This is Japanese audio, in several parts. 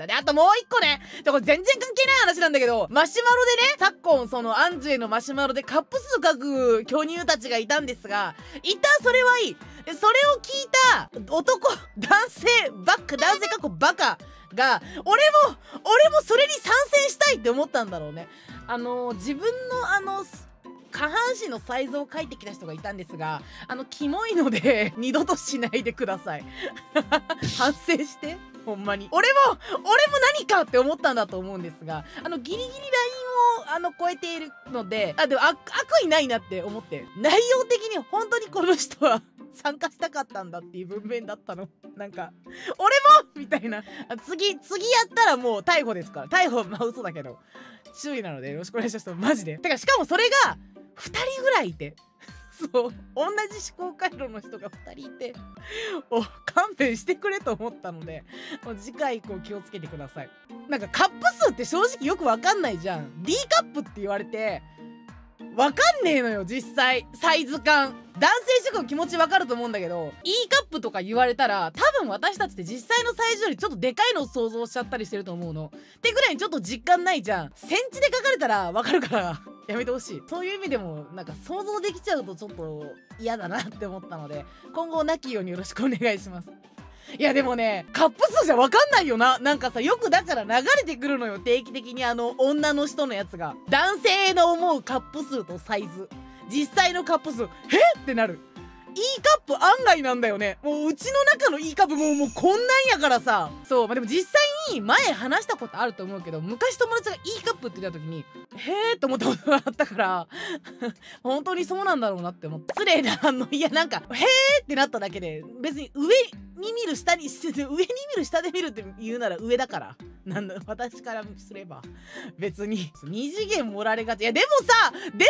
したね。あともう一個ね、これ全然関係ない話なんだけど、マシュマロでね、昨今そのアンジュへのマシュマロでカップ数書く巨乳たちがいたんですが、いた、それはいい。それを聞いた男、男性かっこバカが、俺もそれに参戦したいって思ったんだろうね。自分の下半身のサイズを書いてきた人がいたんですが、キモいので二度としないでください。反省してほんまに。俺も何かって思ったんだと思うんですが、ギリギリラインを超えているので、でも悪意ないなって思って、内容的に本当にこの人は参加したかったんだっていう文面だったの。なんか俺もみたいな、次やったらもう逮捕ですから。逮捕、まあ嘘だけど注意なのでよろしくお願いします。マジで。てかしかもそれが2人ぐらいいて、そう、同じ思考回路の人が2人いて、お、勘弁してくれと思ったので、もう次回以降気をつけてください。なんかカップ数って正直よくわかんないじゃん。 D カップって言われてわかんねえのよ、実際サイズ感。男性諸君気持ちわかると思うんだけど、 E カップとか言われたら多分私たちって実際のサイズよりちょっとでかいのを想像しちゃったりしてると思うの。ってぐらいちょっと実感ないじゃん。センチで書かれたらわかるからやめてほしい。そういう意味でもなんか想像できちゃうとちょっと嫌だなって思ったので、今後なきようによろしくお願いします。いやでもね、カップ数じゃ分かんないよな。なんかさ、よくだから流れてくるのよ、定期的に女の人のやつが。男性の思うカップ数とサイズ、実際のカップ数、えってなる。E カップ案外なんだよね。もううちの中の E カップもうこんなんやからさ。そう、まあ、でも実際に前話したことあると思うけど、昔友達が E カップって言った時にへーって思ったことがあったから本当にそうなんだろうなって思って、失礼な反応。いやなんかへーってなっただけで、別に上に見る下で見るって言うなら上だから、なんだ私からすれば別に二次元盛られがち。いやでもさちょい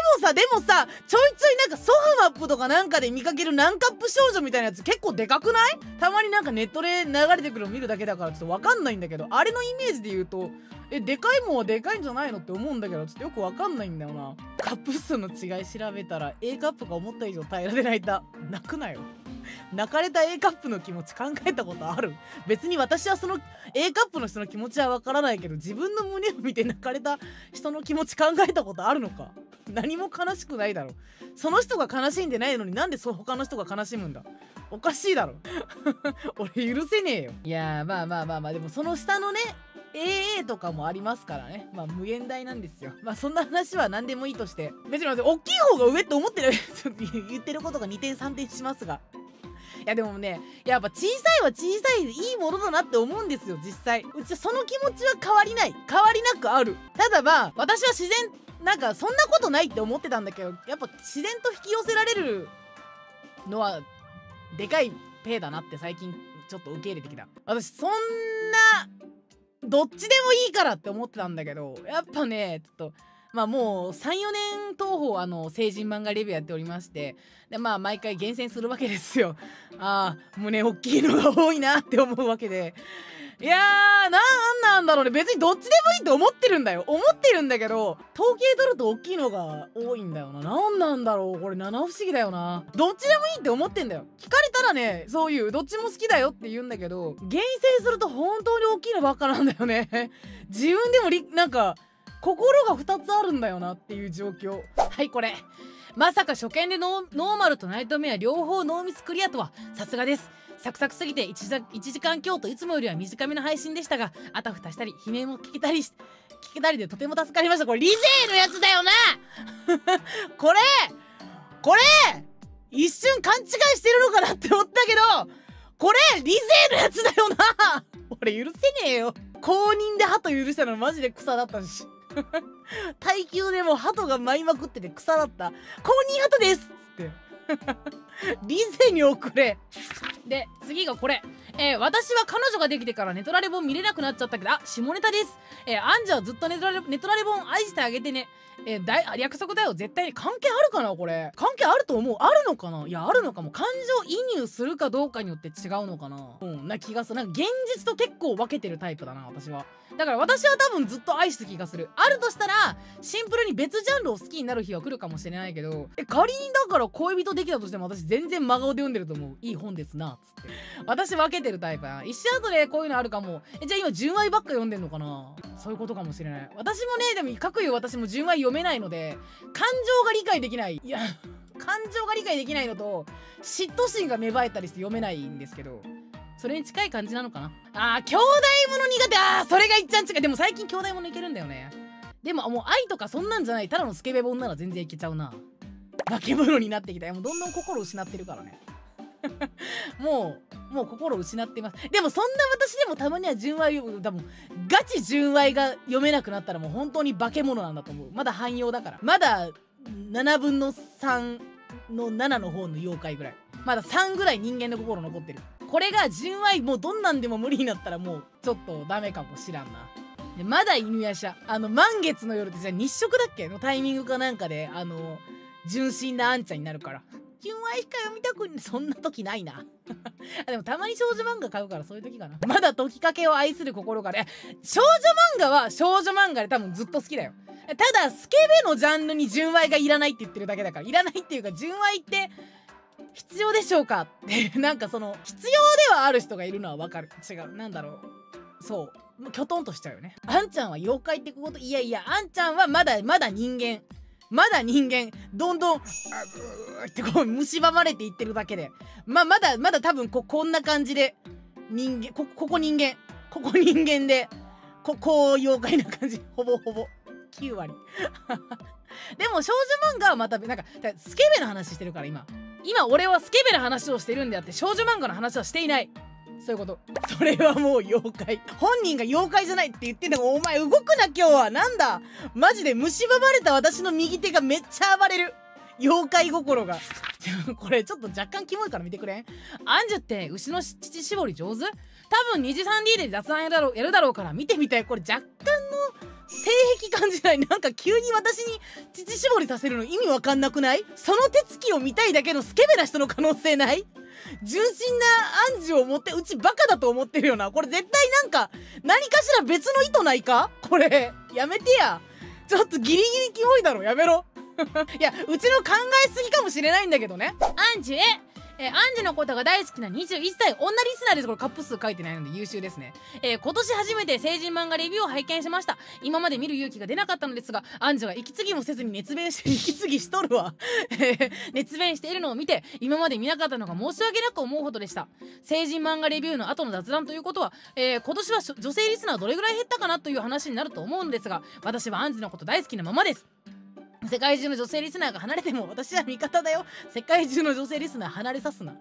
ちょいなんかソフマップとかなんかで見かける何カップ少女みたいなやつ結構でかくない？たまになんかネットで流れてくるの見るだけだからちょっとわかんないんだけど、あれのイメージで言うとでかいもんはでかいんじゃないのって思うんだけど、ちょっとよくわかんないんだよな。カップ数の違い調べたら A カップが思った以上平らで泣いた。泣くなよ。泣かれた A カップの気持ち考えたことある？別に私はその A カップの人の気持ちはわからないけど、自分の胸を見て泣かれた人の気持ち考えたことあるのか？何も悲しくないだろ。その人が悲しんでないのになんで他の人が悲しむんだ。おかしいだろ。俺許せねえよ。いやーまあでもその下のね AA とかもありますからね。まあ無限大なんですよ。まあそんな話は何でもいいとして、別に大きい方が上って思ってる言ってることが2点3点しますが、いやでもね、やっぱ小さいは小さいでいいものだなって思うんですよ。実際うちその気持ちは変わりなくある。ただまあ私は自然なんかそんなことないって思ってたんだけど、やっぱ自然と引き寄せられるのはでかいペイだなって最近ちょっと受け入れてきた。私そんなどっちでもいいからって思ってたんだけど、やっぱねちょっとまあもう3、4年当方成人漫画レビューやっておりまして、でまあ毎回厳選するわけですよ。ああ胸おっきいのが多いなって思うわけで、いやーなんだろうね、別にどっちでもいいって思ってるんだけど統計取ると大きいのが多いんだよな。なんなんだろうこれ、七不思議だよな。どっちでもいいって思ってんだよ。聞かれたらね、そういうどっちも好きだよって言うんだけど、厳選すると本当に大きいのばっかなんだよね。自分でもなんか心が2つあるんだよなっていう状況。はい、これまさか初見でノーマルとナイトメア両方ノーミスクリアとはさすがです。サクサクすぎて1時間強といつもよりは短めの配信でしたが、あたふたしたり悲鳴も聞けたりでとても助かりました。これリゼーのやつだよな。これ一瞬勘違いしてるのかなって思ったけど、これリゼーのやつだよな。俺許せねえよ。公認でハト許したのマジで草だったし耐久でもハトが舞いまくってて草だった。公認ハトですってリゼに送れ。で次がこれ、私は彼女ができてからネトラレ本見れなくなっちゃったけど、あ、下ネタです、アンジャはずっとネトラレ本愛してあげてね、約束だよ。絶対に関係あるかなこれ。関係あると思う。あるのかな。いやあるのかも。感情移入するかどうかによって違うのかな、うん、な気がする。なんか現実と結構分けてるタイプだな私は。だから私は多分ずっと愛してる気がする。あるとしたらシンプルに別ジャンルを好きになる日は来るかもしれないけど、仮にだから恋人できたとしても私全然真顔で読んでると思う。いい本ですなつって私分けてるタイプやん。一緒後でこういうのあるかも。じゃあ今純愛ばっか読んでんのかな。そういうことかもしれない。私もね、でもかくいう私も純愛読めないので感情が理解できない。いや感情が理解できないのと嫉妬心が芽生えたりして読めないんですけど、それに近い感じなのかな。兄弟もの苦手。それがいっちゃん近い。でも最近兄弟ものいけるんだよね。でももう愛とかそんなんじゃない、ただのスケベ本なら全然いけちゃうな。化け物になってきた。もうどんどん心失ってるからねもう心失ってます。でもそんな私でもたまには純愛を、多分ガチ純愛が読めなくなったらもう本当に化け物なんだと思う。まだ汎用だから、まだ7分の3の7の方の妖怪ぐらい、まだ3ぐらい人間の心残ってる。これが純愛、もうどんなんでも無理になったらもうちょっとダメかもしらんな。でまだ犬夜叉、満月の夜ってじゃあ日食だっけのタイミングかなんかで純真なあんちゃんになるから純愛しか読みたくそんな時ないなでもたまに少女漫画買うからそういう時かな。まだ解きかけを愛する心がね。少女漫画は少女漫画で多分ずっと好きだよ。ただスケベのジャンルに純愛がいらないって言ってるだけだから、いらないっていうか純愛って必要でしょうかってなんかその必要ではある人がいるのはわかる。違う、なんだろう、そうキョトンとしちゃうよね。あんちゃんは妖怪ってこと。いやいや、あんちゃんはまだ人間、まだ人間、どんどんってこう蝕まれていってるだけで、まだ多分こんな感じで人間、ここ人間、ここ人間で、こう妖怪な感じ、ほぼほぼ9割でも少女漫画はまたなんかスケベの話してるから、今俺はスケベの話をしてるんであって少女漫画の話はしていない。そういうこと。それはもう妖怪。本人が妖怪じゃないって言ってんだから、お前動くな今日は。なんだマジで蝕まれた私の右手がめっちゃ暴れる。妖怪心が。これちょっと若干キモいから見てくれん。アンジュって牛の乳絞り上手？多分 2次3D で雑談やるだろうから見てみたい。これ若干の性癖感じない？なんか急に私に乳絞りさせるの意味わかんなくない？その手つきを見たいだけのスケベな人の可能性ない？純真なアンジュを持ってうちバカだと思ってるよな。これ絶対なんか何かしら別の意図ないか？これやめてや。ちょっとギリギリキモいだろ、やめろいやうちの考えすぎかもしれないんだけどね。アンジュアンジュのことが大好きな21歳女リスナーです。これカップ数書いてないので優秀ですね。今年初めて成人漫画レビューを拝見しました。今まで見る勇気が出なかったのですが、アンジュが息継ぎもせずに息継ぎしとるわ熱弁しているのを見て、今まで見なかったのが申し訳なく思うほどでした。成人漫画レビューの後の雑談ということは、今年は女性リスナーどれぐらい減ったかなという話になると思うんですが、私はアンジュのこと大好きなままです。世界中の女性リスナーが離れても私は味方だよ。世界中の女性リスナー離れさすな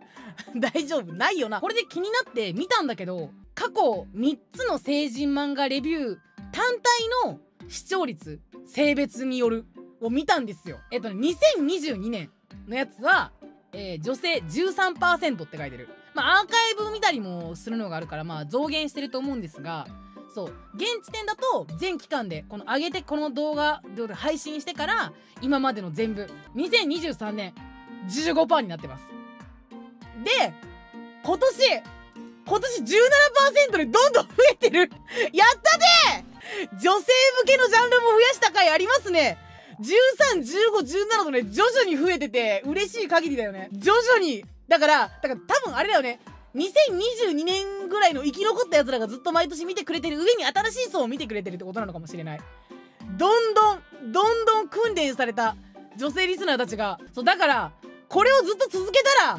大丈夫ないよな。これで気になって見たんだけど、過去3つの成人漫画レビュー単体の視聴率、性別によるを見たんですよ。2022年のやつは、女性 13% って書いてる。アーカイブ見たりもするのがあるから増減してると思うんですが、そう現時点だと全期間で上げてこの動画で配信してから今までの全部2023年 15% になってます。で今年 17% でどんどん増えてるやったで。女性向けのジャンルも増やした回ありますね。13、15、17とね徐々に増えてて嬉しい限りだよね。徐々にだから多分あれだよね、2022年ぐらいの生き残ったやつらがずっと毎年見てくれてる上に新しい層を見てくれてるってことなのかもしれない。どんどん訓練された女性リスナーたちが、そうだからこれをずっと続けた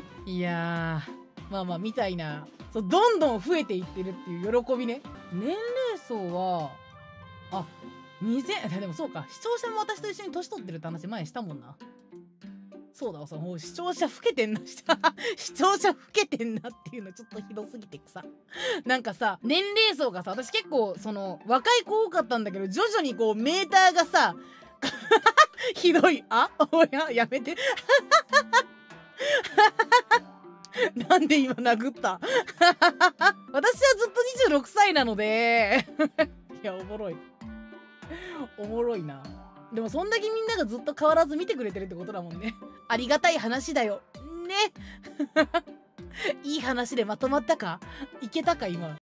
らいやーみたいな、そうどんどん増えていってるっていう喜びね。年齢層は2000でもそうか、視聴者も私と一緒に年取ってるって話前したもんな。そうだ、もう視聴者老けてんな視聴者老けてんなっていうのちょっとひどすぎてさなんかさ年齢層がさ、私結構若い子多かったんだけど徐々にメーターがさひどいやめてなんで今殴った私はずっと26歳なのでいやおもろいな。でもそんだけみんながずっと変わらず見てくれてるってことだもんね。ありがたい話だよねいい話でまとまったかいけたか今